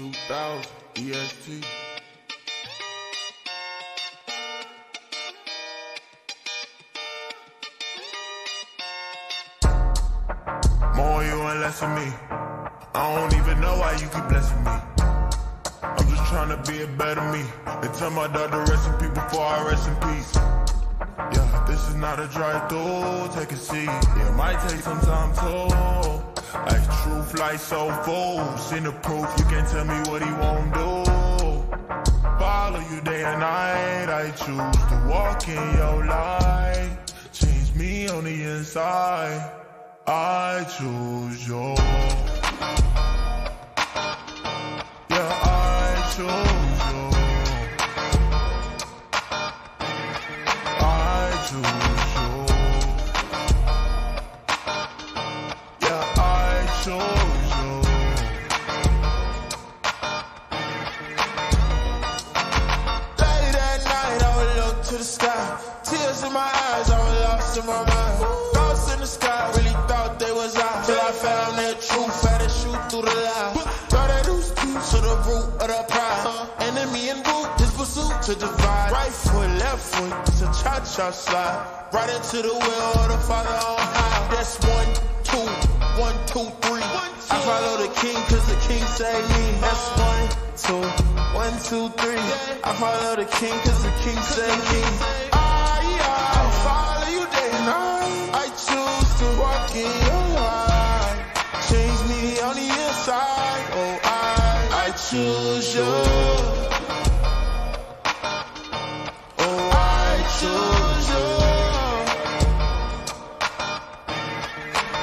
2000 EST. More you and less of me. I don't even know why you keep blessing me. I'm just trying to be a better me. And tell my dog the recipe before I rest in peace. Yeah, this is not a drive-through, take a seat. Yeah, it might take some time too. Like truth, like so fools. In the proof, you can't tell me what he won't do. Follow you day and night. I choose to walk in your light. Change me on the inside. I choose you. Yeah, I choose you. Tears in my eyes, I was lost in my mind. Thoughts in the sky, really thought they was out. Till I found that truth, had to shoot through the lie. Thought that it was cute, to the root of the pride. Enemy and root, this pursuit to divide. Right foot, left foot, it's a cha-cha slide. Right into the will of the Father on high. That's 1, 2, 1, 2, 3. I follow the King, cause the King saved me. That's 1, 2, 1, 2, 3. I follow the King, cause the King saved me. I follow you day and night. I choose to walk in your light. Change me on the inside. Oh, I choose you. Oh, I choose you.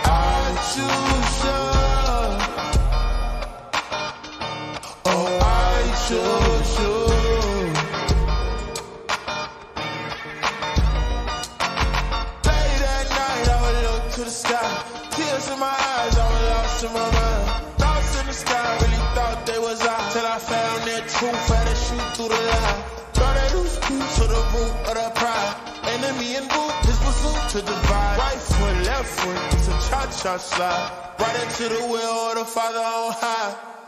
I choose you. Oh, I choose you. Late at night, I would look to the sky. Tears in my eyes, I was lost in my mind. Lost in the sky, really thought they was out. Till I found that truth, had to shoot through the lie. Thought that it was true, to the root of the pride. Enemy and root, this pursuit to divide. Right foot, left foot, it's a cha-cha slide. Right into the will of the Father on high.